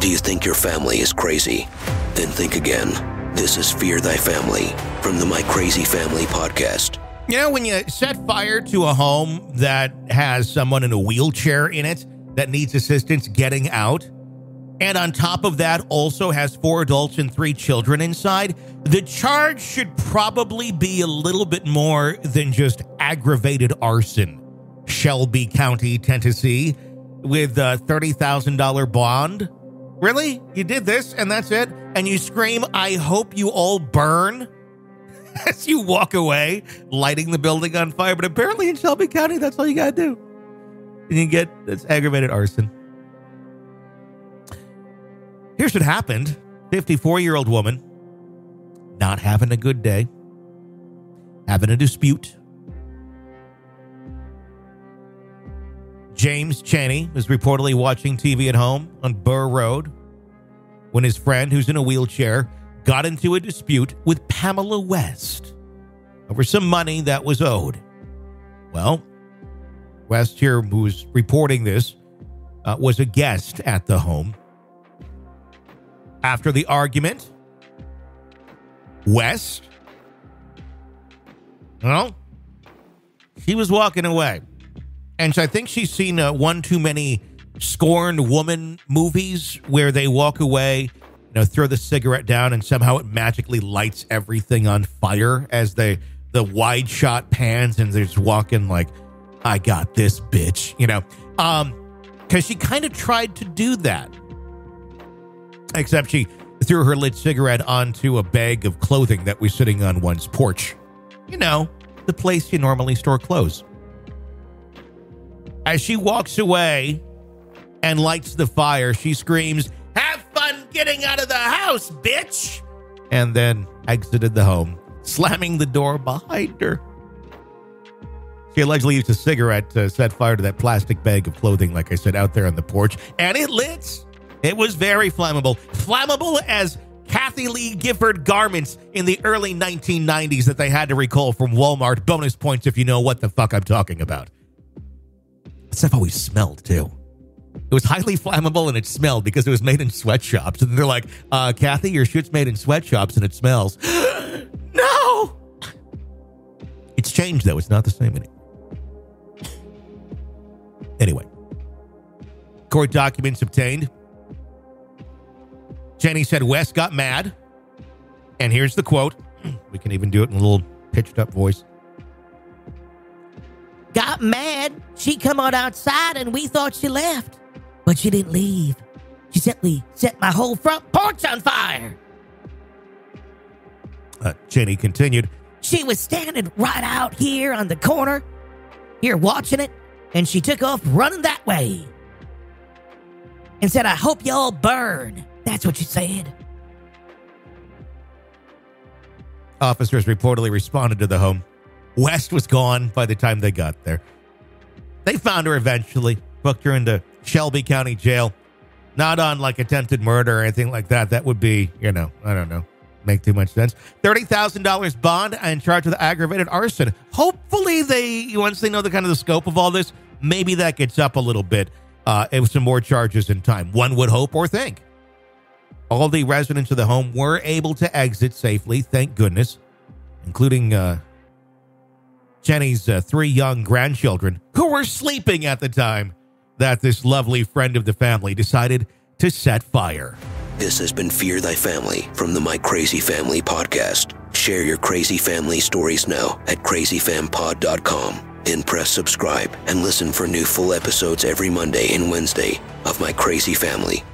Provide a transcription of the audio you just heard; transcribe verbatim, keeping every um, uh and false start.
Do you think your family is crazy? Then think again. This is Fear Thy Family from the My Crazy Family Podcast. You know, when you set fire to a home that has someone in a wheelchair in it that needs assistance getting out, and on top of that also has four adults and three children inside, the charge should probably be a little bit more than just aggravated arson. Shelby County, Tennessee, with a thirty thousand dollars bond. Really? You did this and that's it? And you scream, "I hope you all burn," as you walk away, lighting the building on fire. But apparently in Shelby County, that's all you got to do. And you get, that's aggravated arson. Here's what happened. fifty-four-year-old woman, not having a good day, having a dispute. James Chaney was reportedly watching T V at home on Burr Road when his friend, who's in a wheelchair, got into a dispute with Pamela West over some money that was owed. Well, West here, who was reporting this, uh, was a guest at the home. After the argument, West, well, she was walking away. And so I think she's seen uh, one too many scorned woman movies where they walk away, you know, throw the cigarette down, and somehow it magically lights everything on fire as they, the wide shot pans and they're just walking like, "I got this, bitch," you know, um, because she kind of tried to do that. Except she threw her lit cigarette onto a bag of clothing that was sitting on one's porch. You know, the place you normally store clothes. As she walks away and lights the fire, she screams, "Have fun getting out of the house, bitch!" And then exited the home, slamming the door behind her. She allegedly used a cigarette to set fire to that plastic bag of clothing, like I said, out there on the porch. And it lit. It was very flammable. Flammable as Kathy Lee Gifford garments in the early nineteen nineties that they had to recall from Walmart. Bonus points if you know what the fuck I'm talking about. That stuff always smelled, too. It was highly flammable and it smelled because it was made in sweatshops. And they're like, uh, Kathy, your shit's made in sweatshops and it smells. No! It's changed, though. It's not the same anymore. Anyway. Court documents obtained. Jenny said West got mad, and here's the quote. We can even do it in a little pitched-up voice. "Got mad. She come out outside, and we thought she left. But she didn't leave. She simply set my whole front porch on fire." Uh, Jenny continued. "She was standing right out here on the corner, here watching it, and she took off running that way. And said, 'I hope y'all burn.' That's what she said." Officers reportedly responded to the home. West was gone by the time they got there. They found her eventually, booked her into Shelby County Jail. Not on like attempted murder or anything like that. That would be, you know, I don't know, make too much sense. thirty thousand dollars bond and charged with aggravated arson. Hopefully they, once they know the kind of the scope of all this, maybe that gets up a little bit. Uh, it was some more charges in time. One would hope or think. All the residents of the home were able to exit safely, thank goodness, including uh, Jenny's uh, three young grandchildren who were sleeping at the time that this lovely friend of the family decided to set fire. This has been Fear Thy Family from the My Crazy Family Podcast. Share your crazy family stories now at crazy fam pod dot com. Then press subscribe and listen for new full episodes every Monday and Wednesday of My Crazy Family.